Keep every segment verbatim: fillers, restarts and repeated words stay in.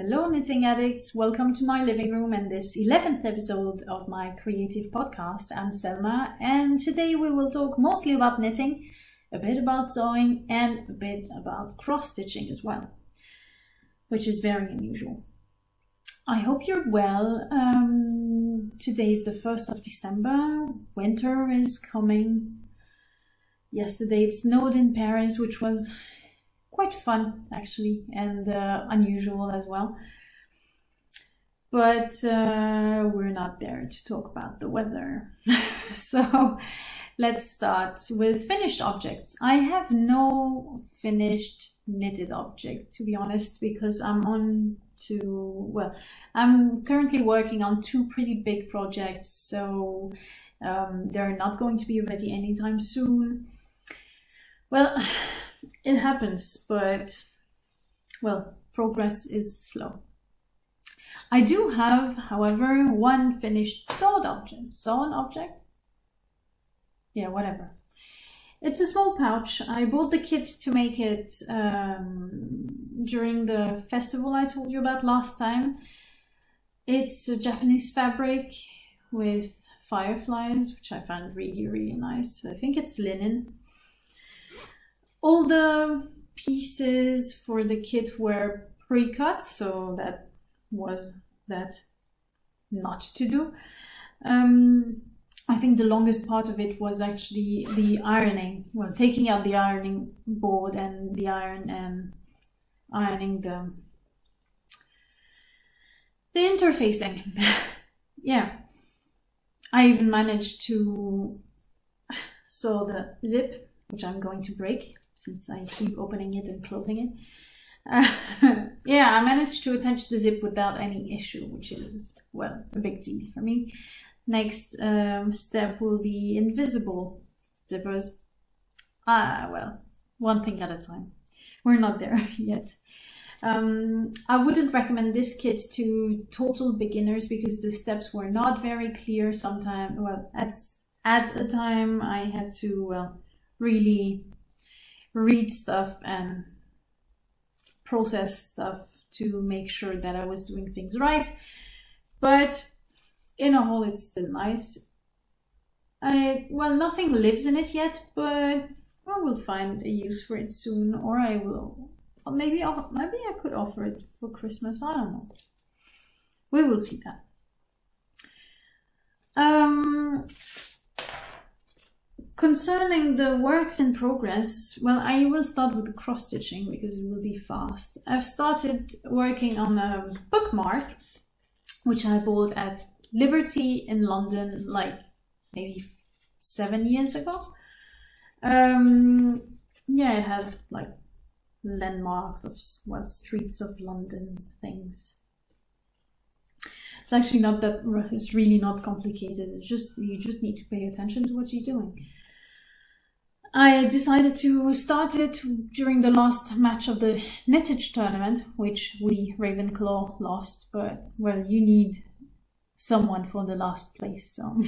Hello knitting addicts, welcome to my living room and this eleventh episode of my creative podcast. I'm Selma and today we will talk mostly about knitting, a bit about sewing and a bit about cross stitching as well, which is very unusual. I hope you're well. Um, today is the first of December, winter is coming. Yesterday it snowed in Paris, which was quite fun actually, and uh, unusual as well, but uh, we're not there to talk about the weather. So let's start with finished objects. I have no finished knitted object, to be honest, because I'm on to well I'm currently working on two pretty big projects, so um, they're not going to be ready anytime soon. Well, it happens, but, well, progress is slow. I do have, however, one finished sewed object. Sewn object? Yeah, whatever. It's a small pouch. I bought the kit to make it um, during the festival I told you about last time. It's a Japanese fabric with fireflies, which I found really, really nice. I think it's linen. All the pieces for the kit were pre-cut, so that was that not to do. Um, I think the longest part of it was actually the ironing, well, taking out the ironing board and the iron and ironing the, the interfacing. Yeah, I even managed to sew the zip, which I'm going to break, since I keep opening it and closing it. Uh, yeah, I managed to attach the zip without any issue, which is, well, a big deal for me. Next um, step will be invisible zippers. Ah, well, one thing at a time. We're not there yet. Um, I wouldn't recommend this kit to total beginners because the steps were not very clear sometimes. Well, at, at a time I had to, well, really read stuff and process stuff to make sure that I was doing things right, but in a whole it's still nice. I, well, nothing lives in it yet, but I will find a use for it soon, or I will, or maybe, maybe I could offer it for Christmas, I don't know. We will see that. Um, Concerning the works in progress, well, I will start with the cross-stitching because it will be fast. I've started working on a bookmark, which I bought at Liberty in London, like maybe seven years ago. Um, yeah, it has like landmarks of what streets of London things. It's actually not that, it's really not complicated. It's just, you just need to pay attention to what you're doing. I decided to start it during the last match of the Knitage Tournament, which we, Ravenclaw, lost, but, well, you need someone for the last place, so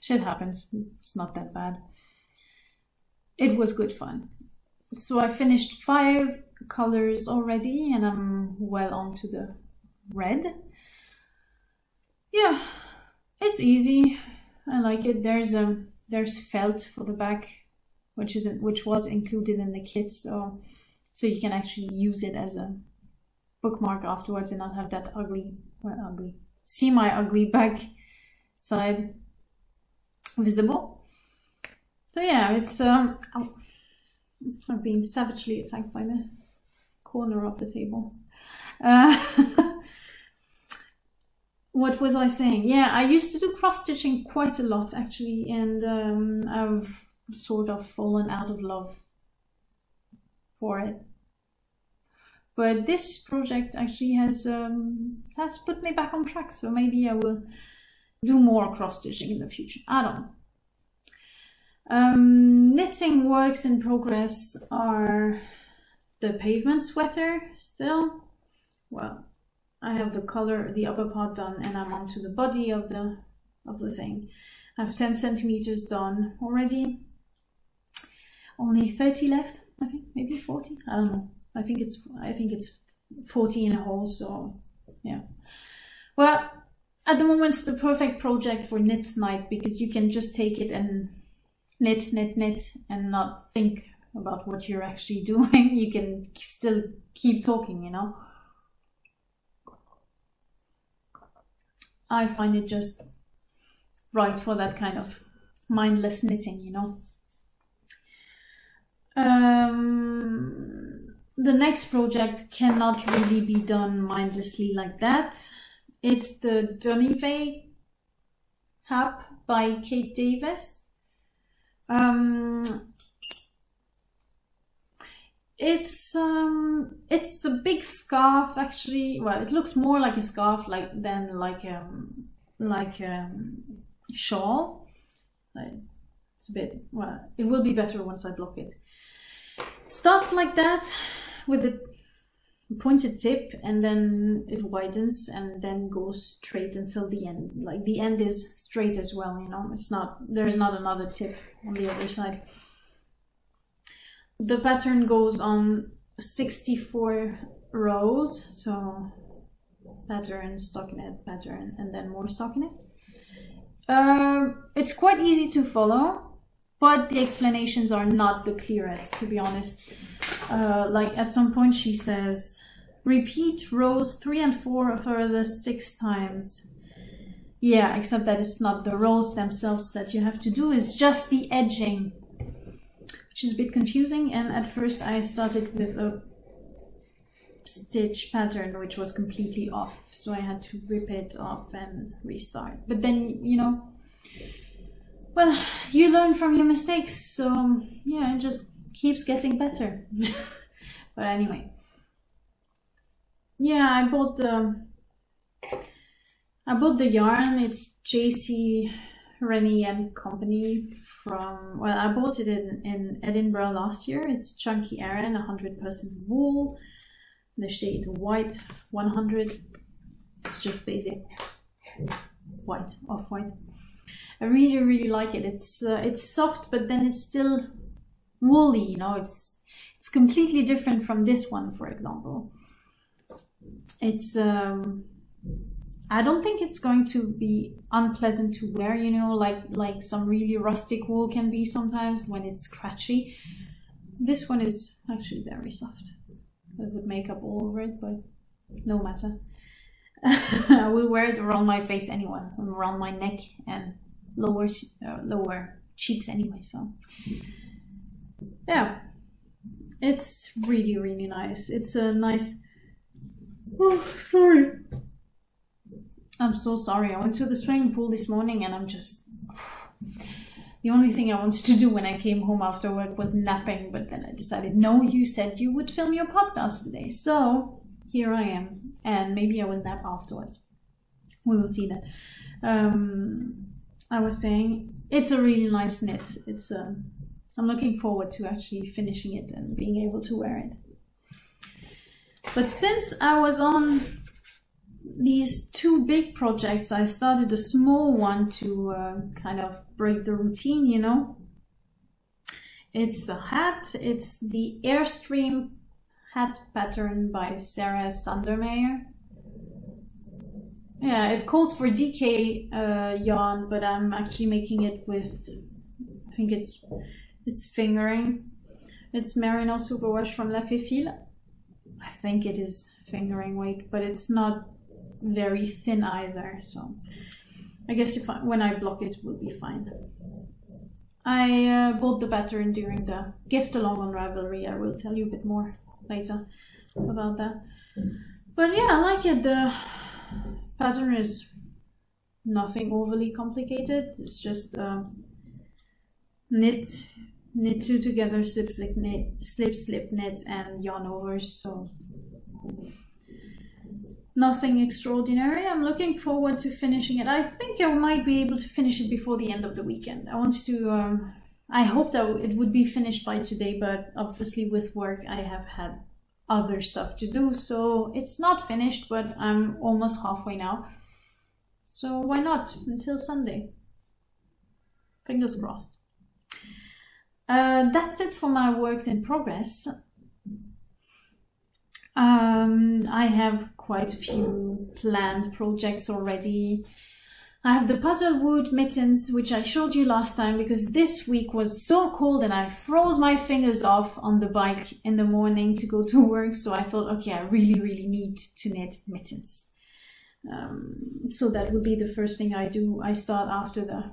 shit happens, it's not that bad. It was good fun. So I finished five colors already, and I'm well on to the red. Yeah, it's easy, I like it. There's a There's felt for the back, which isn't which was included in the kit, so so you can actually use it as a bookmark afterwards and not have that ugly, well, ugly, semi-ugly back side visible. So yeah, it's um, ow, I'm being savagely attacked by the corner of the table. Uh, What was I saying? Yeah, I used to do cross-stitching quite a lot, actually, and um, I've sort of fallen out of love for it. But this project actually has um, has put me back on track, so maybe I will do more cross-stitching in the future. I don't know. Um, knitting works in progress are the Pavement Sweater still. Well, I have the color, the upper part done, and I'm onto the body of the of the thing. I have ten centimeters done already. Only thirty left, I think, maybe forty. I don't know. I think it's I think it's fourteen holes, so yeah. Well, at the moment it's the perfect project for knit night, because you can just take it and knit, knit, knit, and not think about what you're actually doing. You can still keep talking, you know. I find it just right for that kind of mindless knitting, you know. Um, the next project cannot really be done mindlessly like that. It's the Dunyvaig Hap by Kate Davies. Um, it's um, it's a big scarf actually. Well, it looks more like a scarf like than like um like a shawl. It's a bit, well, it will be better once I block it. Starts like that with a pointed tip, and then it widens and then goes straight until the end. Like the end is straight as well, you know. It's not, there's not another tip on the other side. The pattern goes on sixty-four rows, so pattern, stockinette, pattern, and then more stockinette. Um, it's quite easy to follow, but the explanations are not the clearest, to be honest. Uh, like at some point she says, repeat rows three and four for the six times. Yeah, except that it's not the rows themselves that you have to do, it's just the edging, which is a bit confusing. And at first I started with a stitch pattern which was completely off, so I had to rip it off and restart. But then, you know, well, you learn from your mistakes, so yeah, it just keeps getting better. But anyway, yeah, I bought the I bought the yarn. It's J C Rennie and Company from, well, I bought it in, in Edinburgh last year. It's Chunky Aran, one hundred percent wool. The shade white, one hundred. It's just basic white, off white. I really, really like it. It's uh, it's soft, but then it's still woolly. You know, it's it's completely different from this one, for example. It's. Um, I don't think it's going to be unpleasant to wear. You know, like like some really rustic wool can be sometimes when it's scratchy. This one is actually very soft. I would make up all over it, but no matter. I will wear it around my face anyway, around my neck and lower uh, lower cheeks anyway. So yeah, it's really, really nice. It's a nice. Oh, sorry. I'm so sorry. I went to the swimming pool this morning, and I'm just. The only thing I wanted to do when I came home after work was napping, but then I decided, no, you said you would film your podcast today, so here I am, and maybe I will nap afterwards. We will see that. Um, I was saying, it's a really nice knit. It's um, I'm looking forward to actually finishing it and being able to wear it. But since I was on these two big projects, I started a small one to uh, kind of break the routine, you know. It's a hat. It's the Airstream Hat pattern by Sarah Sundermeyer. Yeah, it calls for D K uh, yarn, but I'm actually making it with, I think it's it's fingering. It's merino superwash from La Féphile. I think it is fingering weight, but it's not very thin either, so I guess if I, when I block it, it will be fine. I uh, bought the pattern during the gift along on Ravelry. I will tell you a bit more later about that. But yeah, I like it. The pattern is nothing overly complicated. It's just uh, knit, knit two together, slip, slip, knit, slip, slip, knit, and yarn over. So. Nothing extraordinary. I'm looking forward to finishing it. I think I might be able to finish it before the end of the weekend. I wanted to, um, I hoped that it would be finished by today, but obviously with work I have had other stuff to do, so it's not finished, but I'm almost halfway now. So why not until Sunday? Fingers crossed. Uh, that's it for my works in progress. Um, I have quite a few planned projects already. I have the Puzzlewood Mittens, which I showed you last time, because this week was so cold and I froze my fingers off on the bike in the morning to go to work. So I thought, okay, I really, really need to knit mittens. Um, so that would be the first thing I do. I start after the,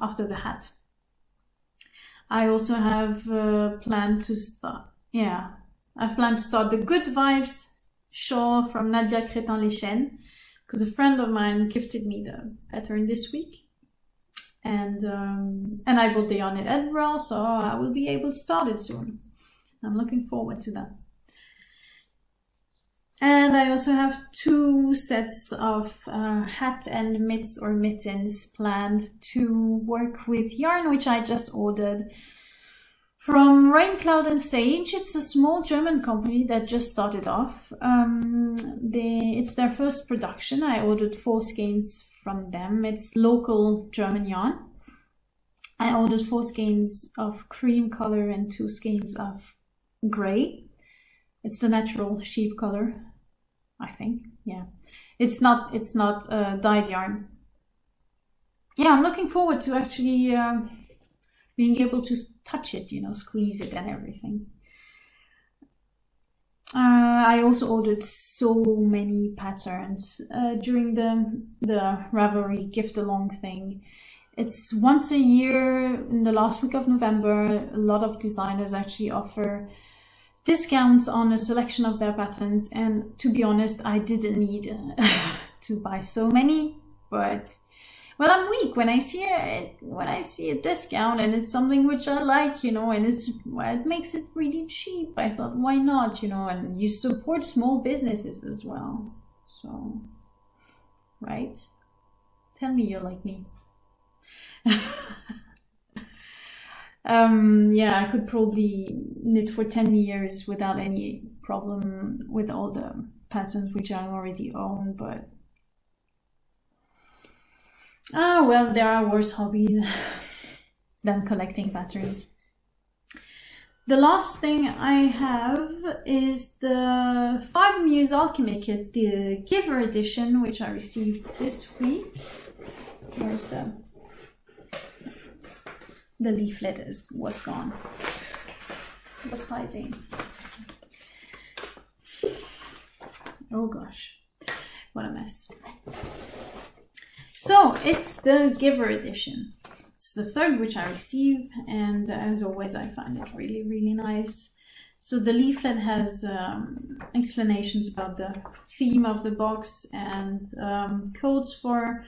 after the hat. I also have uh, planned to start, yeah, I've planned to start the Good Vibes shawl from Nadia Crétin-Léchelle, because a friend of mine gifted me the pattern this week, and um, and I bought the yarn in Edinburgh, so I will be able to start it soon. I'm looking forward to that. And I also have two sets of uh, hat and mitts or mittens planned to work with yarn, which I just ordered from Raincloud and Sage. It's a small German company that just started off. Um, they, it's their first production. I ordered four skeins from them. It's local German yarn. I ordered four skeins of cream color and two skeins of gray. It's the natural sheep color, I think. Yeah, it's not it's not uh, dyed yarn. Yeah, I'm looking forward to actually Uh, being able to touch it, you know, squeeze it and everything. Uh, I also ordered so many patterns uh, during the, the Ravelry gift-along thing. It's once a year in the last week of November. A lot of designers actually offer discounts on a selection of their patterns. And to be honest, I didn't need uh, to buy so many, but well, I'm weak when I see a, when I see a discount and it's something which I like, you know, and it's, well, it makes it really cheap. I thought, why not, you know, and you support small businesses as well. So, right? Tell me you're like me. um, yeah, I could probably knit for ten years without any problem with all the patterns which I already own, but ah, well, there are worse hobbies than collecting patterns. The last thing I have is the Fibre Muse Alchemy Kit, the Giver Edition, which I received this week. Where's the... the leaflet is, was gone. It was hiding. Oh gosh, what a mess. So it's the Giver Edition. It's the third which I receive, and as always I find it really, really nice. So the leaflet has um, explanations about the theme of the box and um, codes for,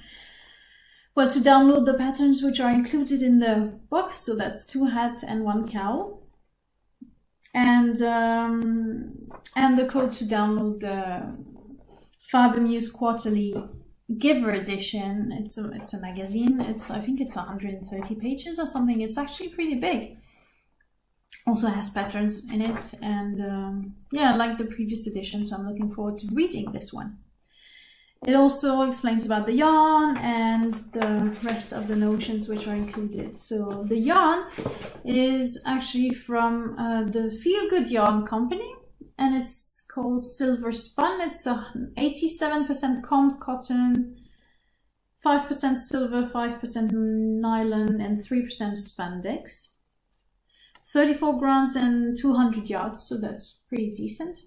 well, to download the patterns which are included in the box. So that's two hats and one cowl. And, um, and the code to download the Fibre Muse Quarterly Giver Edition. It's a, it's a magazine. It's, I think it's one hundred thirty pages or something. It's actually pretty big. Also has patterns in it, and um, yeah, like the previous edition, so I'm looking forward to reading this one. It also explains about the yarn and the rest of the notions which are included. So the yarn is actually from uh, the Feel Good Yarn Company, and it's called Silver Spun. It's an eighty-seven percent combed cotton, five percent silver, five percent nylon, and three percent spandex. thirty-four grams and two hundred yards, so that's pretty decent.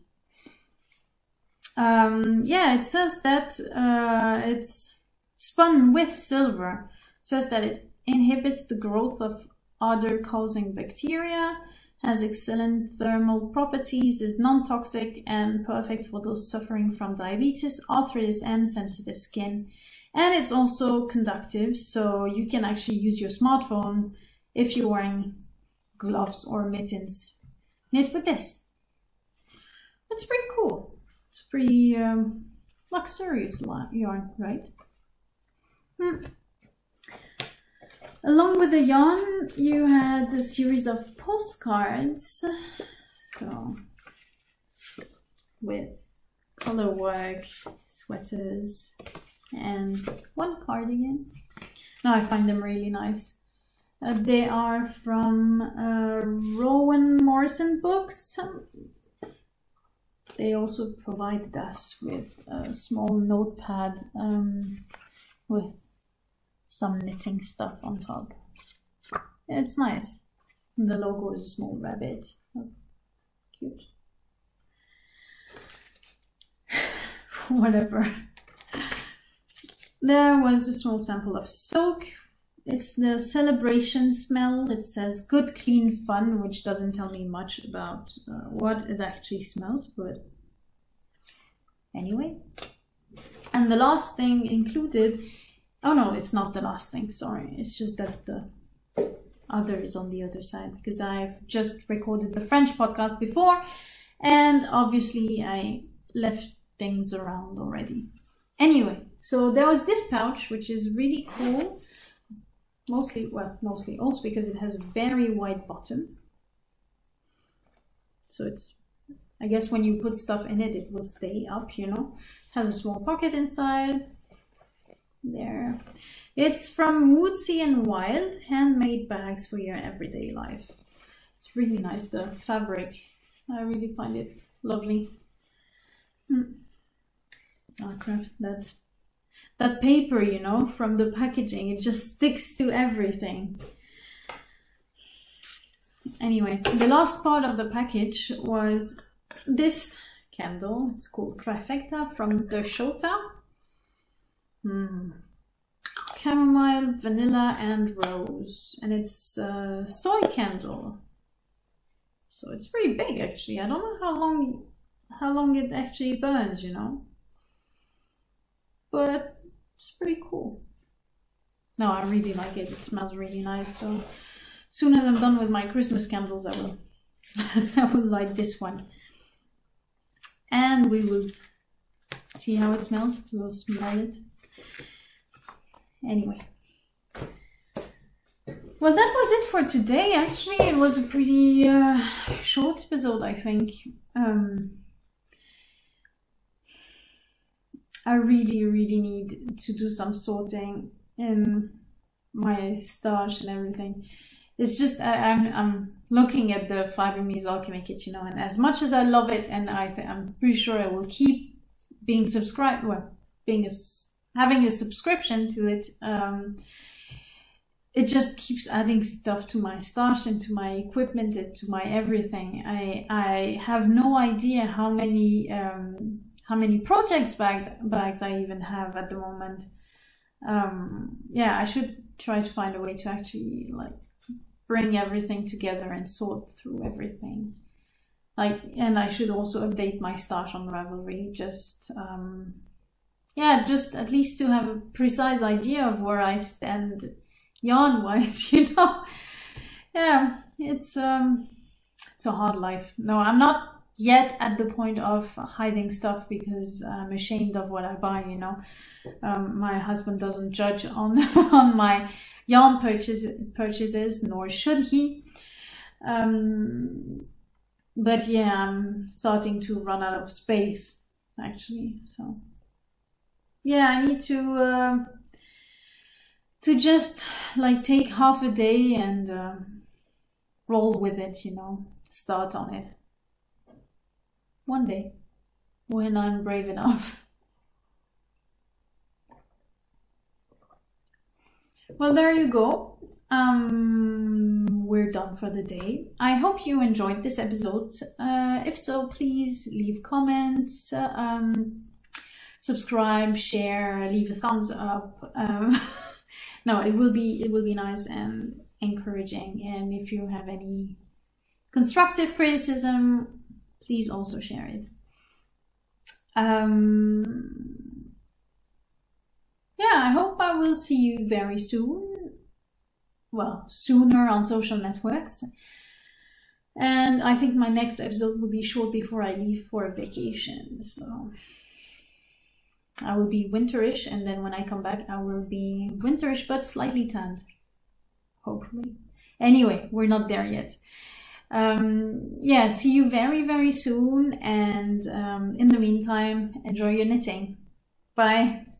Um, yeah, it says that uh, it's spun with silver. It says that it inhibits the growth of odor-causing bacteria, has excellent thermal properties, is non-toxic and perfect for those suffering from diabetes, arthritis, and sensitive skin. And it's also conductive, so you can actually use your smartphone if you're wearing gloves or mittens. Knit with this. It's pretty cool. It's pretty um, luxurious yarn, right? Hmm. Along with the yarn, you had a series of postcards, so with color work, sweaters, and one cardigan. Now I find them really nice. Uh, they are from uh, Rowan Morrison Books. they also provided us with a small notepad um, with some knitting stuff on top. It's nice. And the logo is a small rabbit. Oh, cute. Whatever. There was a small sample of soak. It's the celebration smell. It says good, clean, fun, which doesn't tell me much about uh, what it actually smells, but anyway. And the last thing included, oh no, it's not the last thing, sorry. It's just that the other is on the other side because I've just recorded the French podcast before and obviously I left things around already. Anyway, so there was this pouch, which is really cool. Mostly, well, mostly also because it has a very wide bottom. So it's, I guess when you put stuff in it, it will stay up, you know. It has a small pocket inside. There. It's from Woodsy and Wild, handmade bags for your everyday life. It's really nice, the fabric. I really find it lovely. Mm. Oh crap, that's... that paper, you know, from the packaging, it just sticks to everything. Anyway, the last part of the package was this candle. It's called Trifecta from Dershowta. Hmm. Chamomile, vanilla, and rose. And it's a soy candle. So it's pretty big, actually. I don't know how long, how long it actually burns, you know. But it's pretty cool. No, I really like it. It smells really nice. So as soon as I'm done with my Christmas candles, I will I will light this one. And we will see how it smells. We'll smell it. Anyway. Well, that was it for today. Actually, it was a pretty uh, short episode, I think. Um, I really, really need to do some sorting in my stash and everything. It's just, I, I'm, I'm looking at the Fibre Muse Alchemy Kit, you know, and as much as I love it, and I th I'm pretty sure I will keep being subscribed, well, being a, having a subscription to it, um, it just keeps adding stuff to my stash and to my equipment and to my everything. I, I have no idea how many... Um, how many projects bag, bags I even have at the moment. Um, yeah, I should try to find a way to actually like bring everything together and sort through everything. Like, and I should also update my stash on Ravelry, just, um, yeah, just at least to have a precise idea of where I stand yarn-wise, you know? Yeah, it's, um, it's a hard life. No, I'm not yet at the point of hiding stuff because I'm ashamed of what I buy, you know. Um, my husband doesn't judge on on my yarn purchase, purchases, nor should he. Um, but yeah, I'm starting to run out of space, actually. So yeah, I need to uh, to just like take half a day and uh, roll with it, you know, start on it. One day, when I'm brave enough. Well, there you go. Um, we're done for the day. I hope you enjoyed this episode. Uh, if so, please leave comments, uh, um, subscribe, share, leave a thumbs up. Um, no, it will be it will be nice and encouraging. And if you have any constructive criticism, please also share it. Um, yeah, I hope I will see you very soon. Well, sooner on social networks. And I think my next episode will be short before I leave for a vacation. So I will be winterish, and then when I come back, I will be winterish but slightly tanned. Hopefully. Anyway, we're not there yet. Um, yeah, see you very, very soon. And um, in the meantime, enjoy your knitting. Bye.